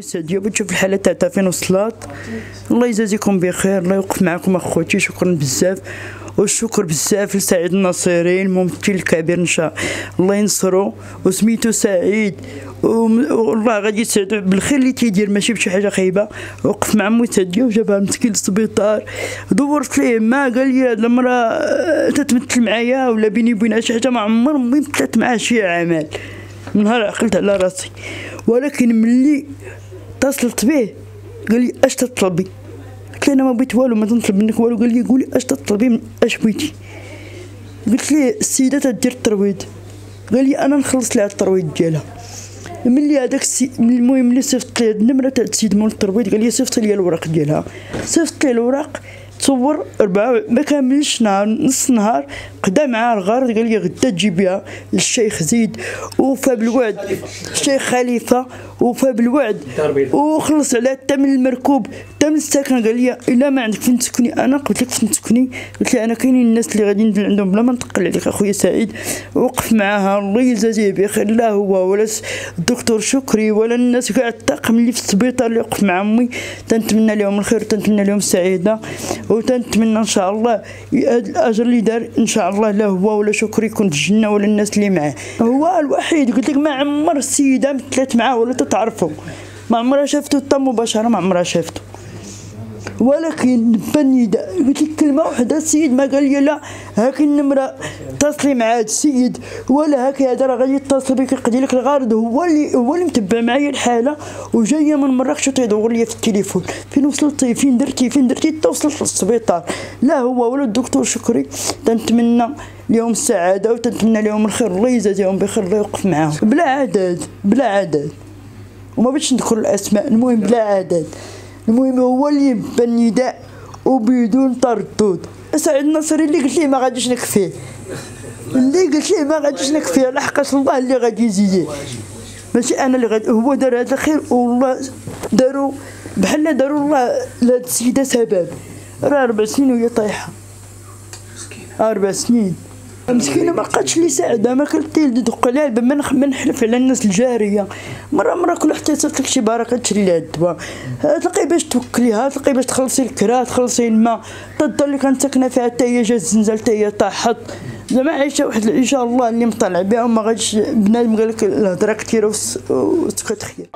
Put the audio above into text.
سادية بتشوف الحالة تاع تافين وصلات. الله يجازيكم بخير، الله يوقف معكم اخوتي. شكرا بزاف، والشكر بزاف لسعيد الناصيري الممثل الكبير، ان شاء الله ينصرو. وسميتو سعيد، والله غادي يسعدو بالخير اللي تيدير، ماشي بشي حاجه خايبه. وقف مع مسديه وجابها مسكين للسبيطار، دورت ليه ما قال لي هاد المراه تتمثل معايا ولا بيني وبينها شي حاجه، ما عمر ما مثلت معاه شي عمل من نهار عقلت على راسي. ولكن ملي اتصلت به قال لي اش تطلبي؟ قلت له انا ما بغيت والو، ما تنطلب منك والو. قال لي قولي اش تطلبي، اش بغيتي؟ قلت له السيده تدير الترويض. قال لي انا نخلص لها الترويض ديالها. ملي هذاك المهم ملي صيفط لي النمره تاع السيد مول الترويض، قال لي صيفط لي الوراق ديالها. صيفط لي الوراق، تصور أربعة ما كاملش نهار، نص نهار قدا معاه الغرض. قال لي غدا تجيبيها للشيخ زيد، وفا بالوعد الشيخ خليفه، وفا بالوعد وخلص عليها حتى من المركوب حتى من السكن. قال لي الا ما عندك فين تسكني انا، قلت لك فين تسكني، قلت لي انا كاينين الناس اللي غادي ندير عندهم بلا ما نتقل عليك اخويا سعيد. وقف معاها، الله يجازيه بخير، لا هو ولا الدكتور شكري ولا الناس كاع الطاقم اللي في السبيطار اللي وقف مع امي. تنتمنى لهم الخير، تنتمنى لهم السعاده، وتنتمنى ان شاء الله هذا الاجر اللي دار ان شاء الله لا هو ولا شكري يكون في الجنه ولا الناس اللي معاه. هو الوحيد قلت لك ما عمر السيده مثلت معاه ولا تتعرفه، ما عمرها شافته حتى مباشره، ما عمرها شافته. ولكن نبى النداء، قلت لك كلمه وحده السيد ما قال لي لا هاك النمره اتصلي مع هذا السيد ولا هاك هذا راه غادي يتصل بك يقضي لك الغرض. هو اللي متبع معايا الحاله، وجايه من مراكش تيدور لي في التليفون فين وصلتي، فين درتي توصلت للسبيطار. لا هو ولا الدكتور شكري، تنتمنى لهم السعاده وتنتمنى لهم الخير، الله يجازيهم بخير، الله يوقف معاهم. بلا عدد وما بغيتش نذكر الاسماء، المهم بلا عدد. المهم هو اللي يبى النداء وبدون تردد. سعيد الناصيري اللي قلت ليه ما غاديش نكفيه، لحقاش الله اللي غادي يجزيه، ماشي انا اللي غادي. هو دار هذا الخير، والله داروا بحال داروا الله لهاد السيده سبب. راه 4 سنين وهي طايحه، مسكينه 4 سنين مسكينه، ما بقاتش لي ساعده، ما كلت لي دق عليها الباب. ما نحلف على الناس الجاريه، مره كل حتى صرت لك شي بركه تشري لها الدواء، تلقي باش توكليها، تلقي باش تخلصي الكرا، تخلصي الماء، تضل اللي كانت ساكنه فيها حتى هي جات الزلزال، حتى هي طاحت، زعما عايشه واحد العيشه الله اللي مطلع بها. وما غاديش بنادم قال لك الهضره كثيره وسكت خير.